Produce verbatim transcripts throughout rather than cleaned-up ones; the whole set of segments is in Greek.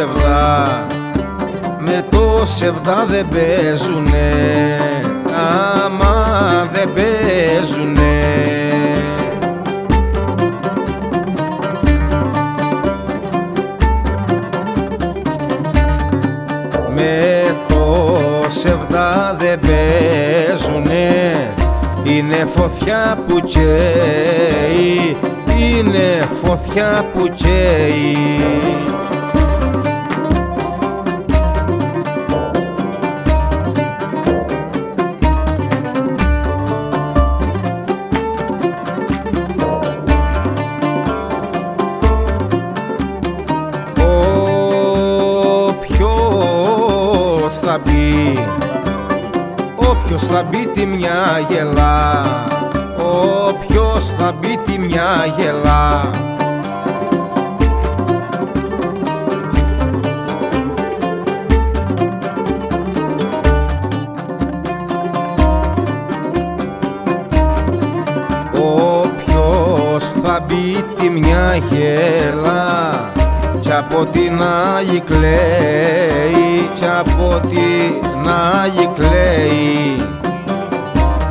Σεβδά, με το Σεβδά δεν παίζουνε, άμα δεν παίζουνε. Με το Σεβδά δεν παίζουνε, είναι φωτιά που καίει, είναι φωτιά που καίει. Όποιος θα μπει, όποιος θα μπει τη μια γελά, όποιος θα μπει τη μια γελά. Όποιος θα μπει τη μια γελά, κι από την άλλη κλαίει, κι από την άλλη κλαίει.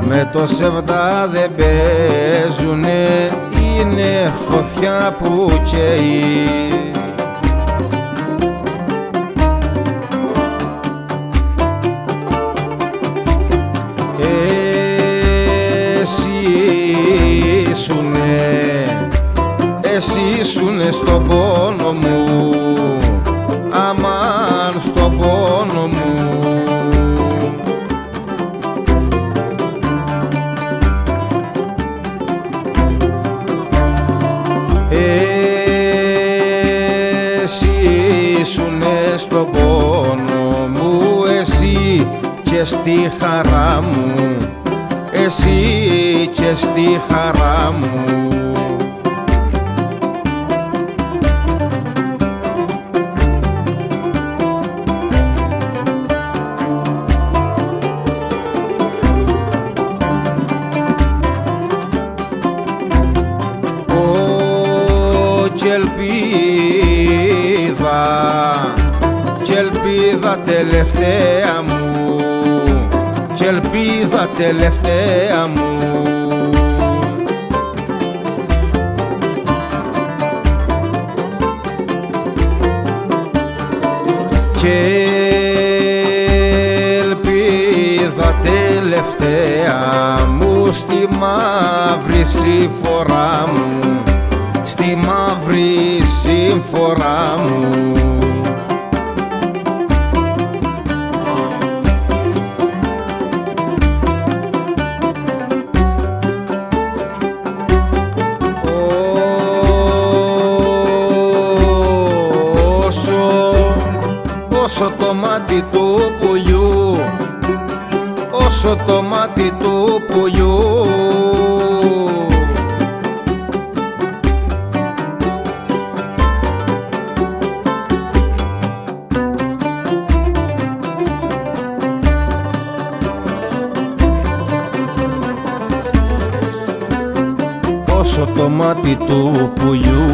Με το Σεβδά δεν παίζουνε, είναι φωτιά που καίει. Εσύ ήσουνε, εσύ ήσουνε στον πόνο μου, αμάν στον πόνο μου. Εσύ ήσουνε στον πόνο μου, εσύ και στη χαρά μου, εσύ και στη χαρά μου. Κι ελπίδα, κι ελπίδα τελευταία μου, κι ελπίδα τελευταία μου. Και ελπίδα τελευταία μου στη μαύρη συμφορά μου, στη μαύρη συμφορά μου. Όσο, όσο το μάτι του πουλιού, όσο το μάτι του πουλιού, όσο το μάτι του πουλιού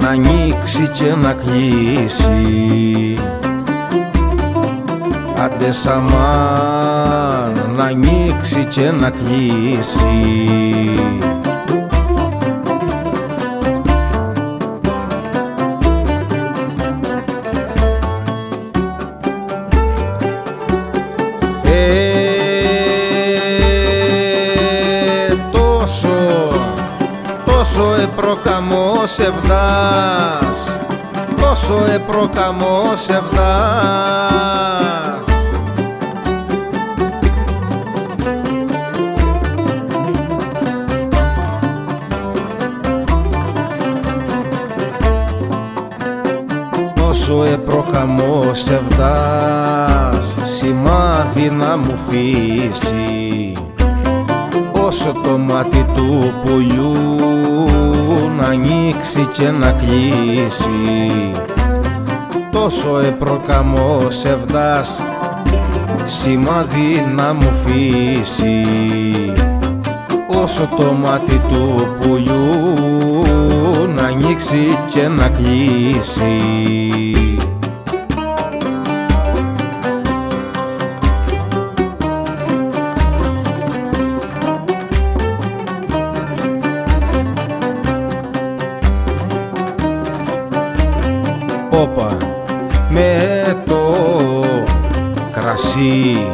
να ανοίξει και να κλείσει, άντε σαμάν να ανοίξει και να κλείσει. Τόσο επροκαμό Σεβδάς, τόσο επροκαμό Σεβδάς. Τόσο επροκαμό Σεβδάς, σημάδι να μου φύσει, όσο το μάτι του πουλιού να ανοίξει και να κλείσει. Τόσο επροκαμό Σεβδάς, σημάδι να μου φύσει, όσο το μάτι του πουλιού να ανοίξει. ανοίξει και να κλείσει. Όπα με το κρασί,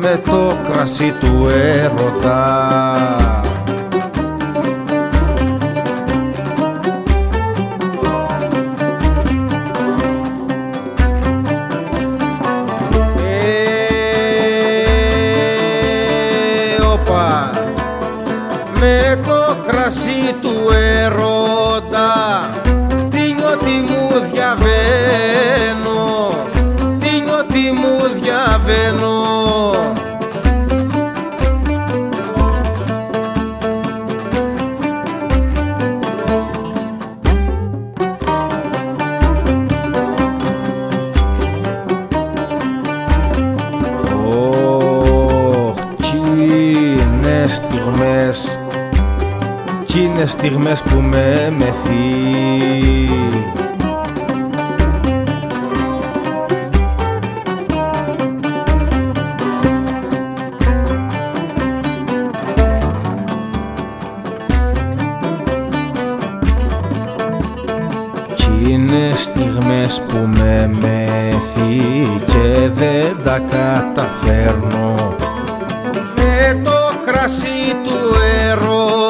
με το κρασί του έρωτα. Ε, όπα, με το κρασί του έρωτα, τι νιώτη μου διαβαίνω, τι νιώτη μου διαβαίνω. Στιγμές, κι είναι στιγμές που με μεθεί. Κι είναι στιγμές που με μεθεί και δεν τα καταφέρνω. Κρασί του έρωτα.